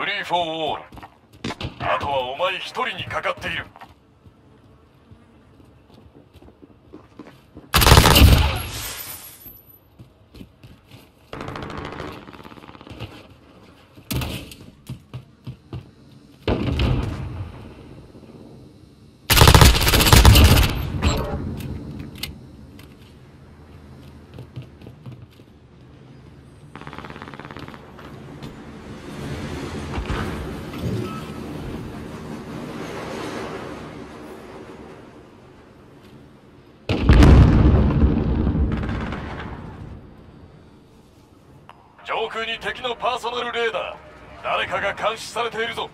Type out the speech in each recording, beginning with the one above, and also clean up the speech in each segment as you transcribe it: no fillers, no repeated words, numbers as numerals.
フリーフォーオール。あとはお前一人にかかっている。上空に敵のパーソナルレーダー、誰かが監視されているぞ。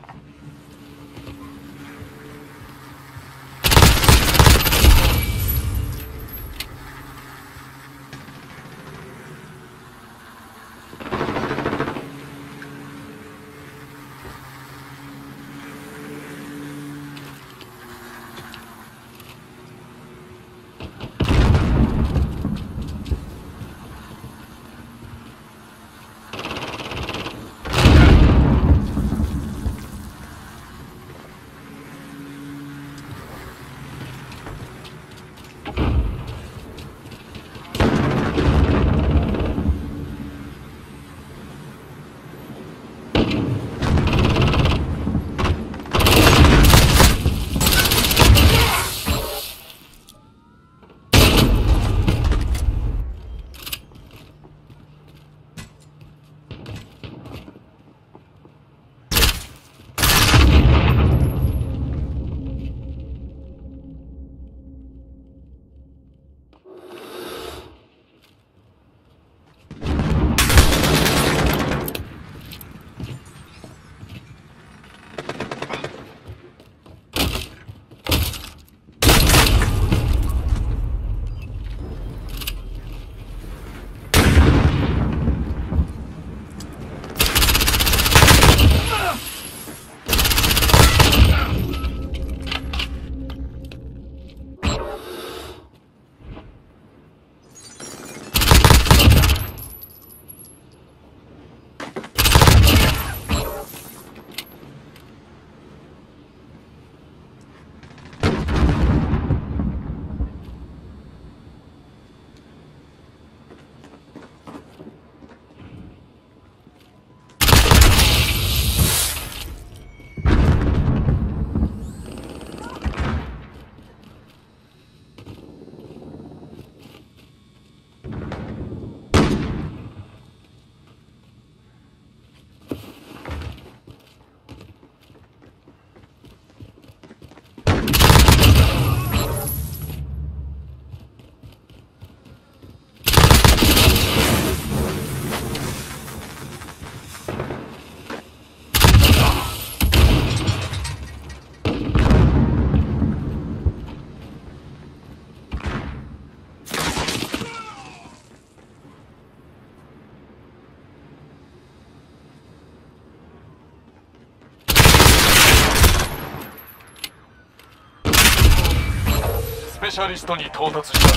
スペシャリストに到達した。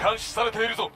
監視されているぞ。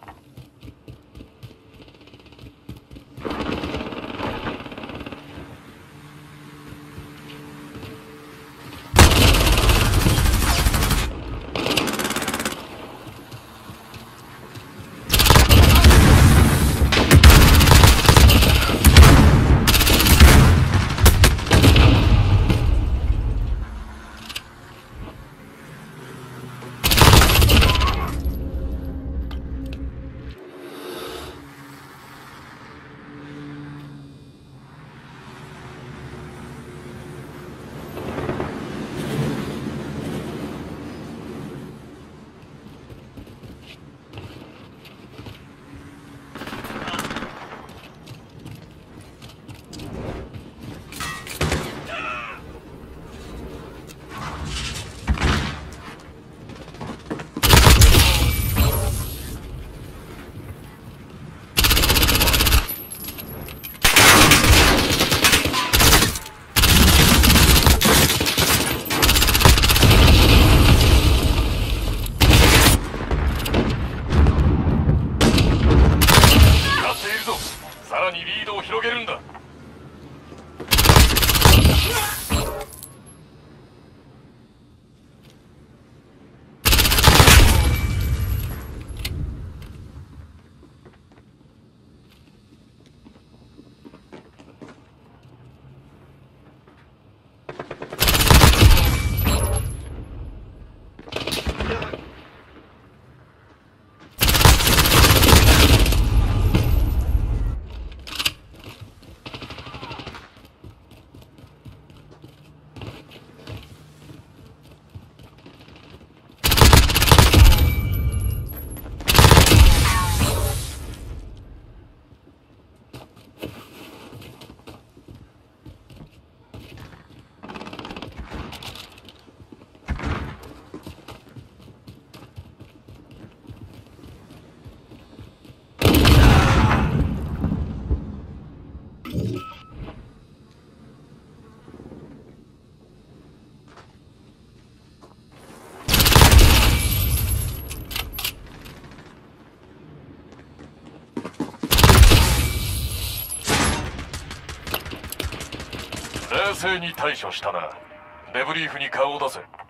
冷静に対処したな。デブリーフに顔を出せ。